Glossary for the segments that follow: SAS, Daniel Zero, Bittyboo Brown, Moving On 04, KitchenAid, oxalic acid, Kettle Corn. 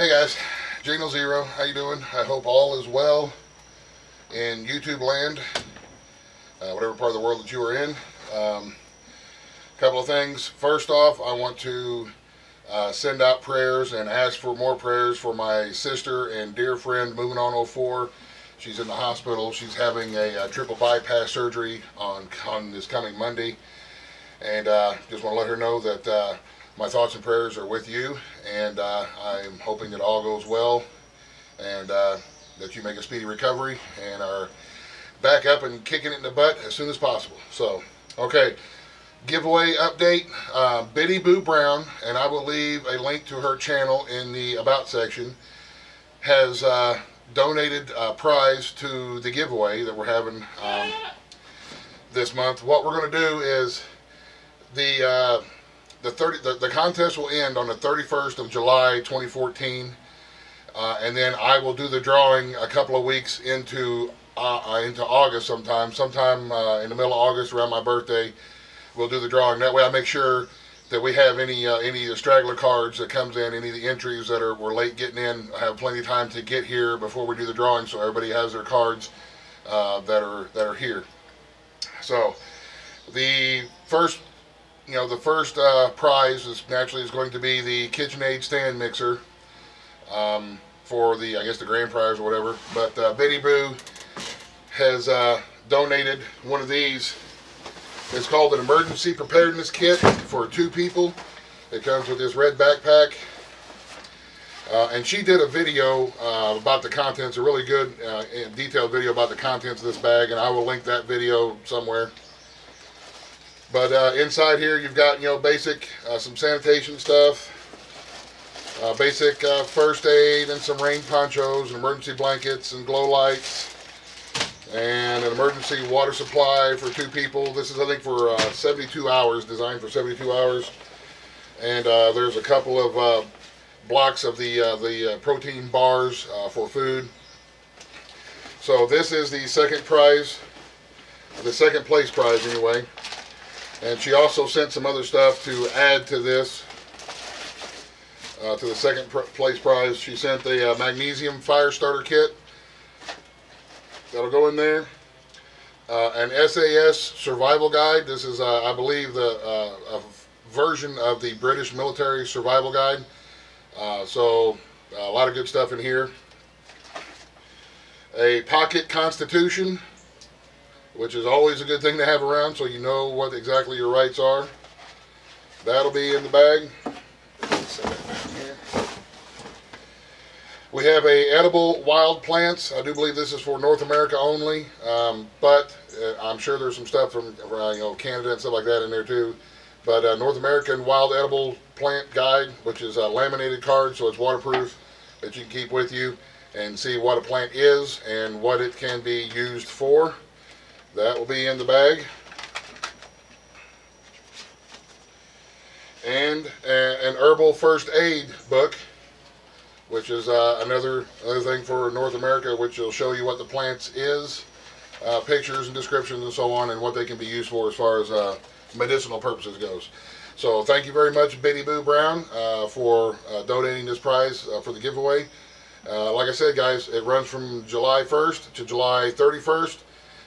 Hey guys, Daniel Zero, how you doing? I hope all is well in YouTube land, whatever part of the world that you are in. Couple of things. First off, I want to send out prayers and ask for more prayers for my sister and dear friend, Moving On 04. She's in the hospital. She's having a triple bypass surgery on this coming Monday. And just want to let her know that my thoughts and prayers are with you, and I'm hoping that all goes well, and that you make a speedy recovery and are back up and kicking it in the butt as soon as possible. So, okay, giveaway update. Bittyboo Brown, and I will leave a link to her channel in the About section, has donated a prize to the giveaway that we're having this month. What we're going to do is the contest will end on the 31st of July 2014, and then I will do the drawing a couple of weeks into August sometime in the middle of August, around my birthday. We'll do the drawing. That way I make sure that we have any of the straggler cards that comes in, any of the entries that were late getting in. I have plenty of time to get here before we do the drawing, so everybody has their cards that are here. So the first prize is naturally going to be the KitchenAid stand mixer for the, I guess, the grand prize or whatever. But Bittyboo has donated one of these. It's called an emergency preparedness kit for two people. It comes with this red backpack. And she did a video about the contents, a really good detailed video about the contents of this bag, and I will link that video somewhere. But inside here you've got, basic, some sanitation stuff, basic first aid, and some rain ponchos, and emergency blankets, and glow lights, and an emergency water supply for two people. This is, I think, for 72 hours, designed for 72 hours. And there's a couple of blocks of the protein bars for food. So this is the second prize, the second place prize anyway. And she also sent some other stuff to add to this, to the second place prize. She sent a magnesium fire starter kit. That'll go in there. An SAS survival guide. This is, I believe, a version of the British military survival guide. So a lot of good stuff in here. A pocket constitution, which is always a good thing to have around, so you know what exactly your rights are. That'll be in the bag. We have a edible wild plants. I do believe this is for North America only, but I'm sure there's some stuff from Canada and stuff like that in there too. But North American wild edible plant guide, which is a laminated card, so it's waterproof, that you can keep with you and see what a plant is and what it can be used for. That will be in the bag. And an herbal first aid book, which is another thing for North America, which will show you what the plants is, pictures and descriptions and so on, and what they can be used for as far as medicinal purposes goes. So thank you very much, Bittyboo Brown, for donating this prize for the giveaway. Like I said, guys, it runs from July 1st to July 31st.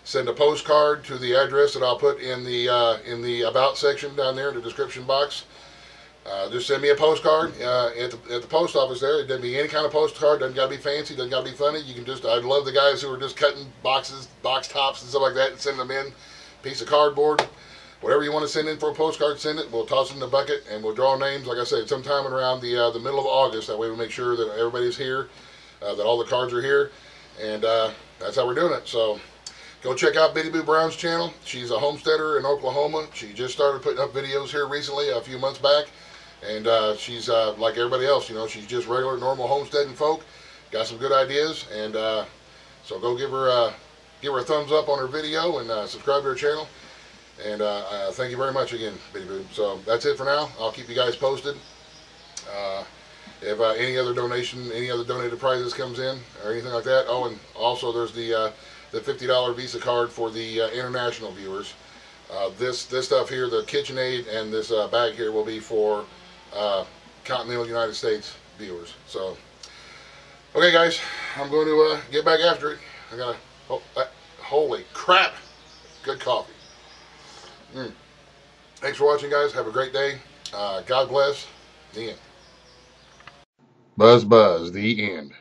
Send a postcard to the address that I'll put in the About section down there in the description box. Just send me a postcard at the post office there. It doesn't be any kind of postcard. Doesn't got to be fancy. Doesn't got to be funny. You can just, I love the guys who are just cutting boxes, box tops and stuff like that, and send them in. Piece of cardboard. Whatever you want to send in for a postcard, send it. We'll toss it in the bucket and we'll draw names, like I said, sometime around the middle of August. That way we make sure that everybody's here, that all the cards are here. And that's how we're doing it. So go check out Bittyboo Brown's channel. She's a homesteader in Oklahoma. She just started putting up videos here recently, a few months back. And she's like everybody else, she's just regular, normal homesteading folk. Got some good ideas. And so go give her a thumbs up on her video and subscribe to her channel. And thank you very much again, Bittyboo. So that's it for now. I'll keep you guys posted. If any other donated prizes comes in or anything like that. Oh, and also there's the $50 Visa card for the international viewers. This stuff here, the KitchenAid and this bag here will be for continental United States viewers. So Okay guys, I'm going to get back after it. I gotta, oh, holy crap, good coffee. Thanks for watching guys, have a great day. God bless, the end. Buzz, buzz, the end.